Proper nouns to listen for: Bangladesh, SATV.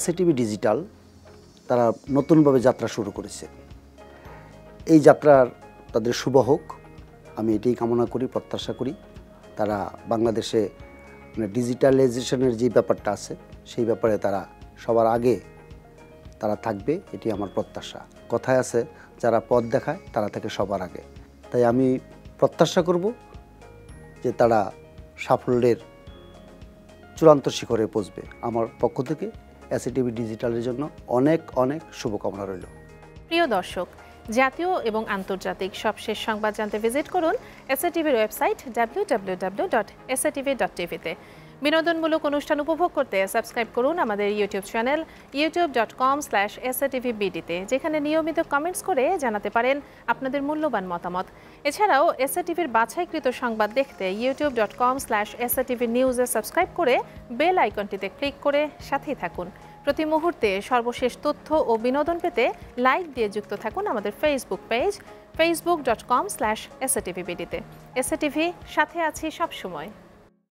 SATV digital তারা নতুনভাবে যাত্রা শুরু করেছে এই যাত্রার তাদের শুভ হোক আমি এটাই কামনা করি প্রত্যাশা করি তারা বাংলাদেশে ডিজিটালাইজেশনের যে ব্যাপারটা আছে সেই ব্যাপারে তারা সবার আগে তারা থাকবে এটি আমার প্রত্যাশা কথায় আছে যারা পথ দেখায় তারা থাকে সবার আগে তাই আমি প্রত্যাশা করব যে তারা সাফল্যের চূড়ান্ত শিখরে পৌঁছবে আমার পক্ষ থেকে SATV ডিজিটালের জন্য অনেক অনেক শুভকামনা রইল প্রিয় দর্শক জাতীয় এবং আন্তর্জাতিক সবশেষ সংবাদ জানতে ভিজিট করুন SATV এর ওয়েবসাইট www.satvtv তে বিনোদনমূলক অনুষ্ঠান উপভোগ করতে সাবস্ক্রাইব করুন আমাদের ইউটিউব চ্যানেল youtube.com/satvbd তে যেখানে নিয়মিত কমেন্টস করে জানাতে পারেন আপনাদের মূল্যবান মতামত এছাড়াও SATV এর বাছাইকৃত সংবাদ দেখতে youtube.com/satvnews এ সাবস্ক্রাইব করে বেল আইকনটিতে ক্লিক করে সাথেই থাকুন প্রতি মুহূর্তে সর্বশেষ তথ্য ও বিনোদন পেতে লাইক দিয়ে যুক্ত থাকুন আমাদের ফেসবুক পেজ facebook.com/satvbd তে SATV সাথে আছি সব সময়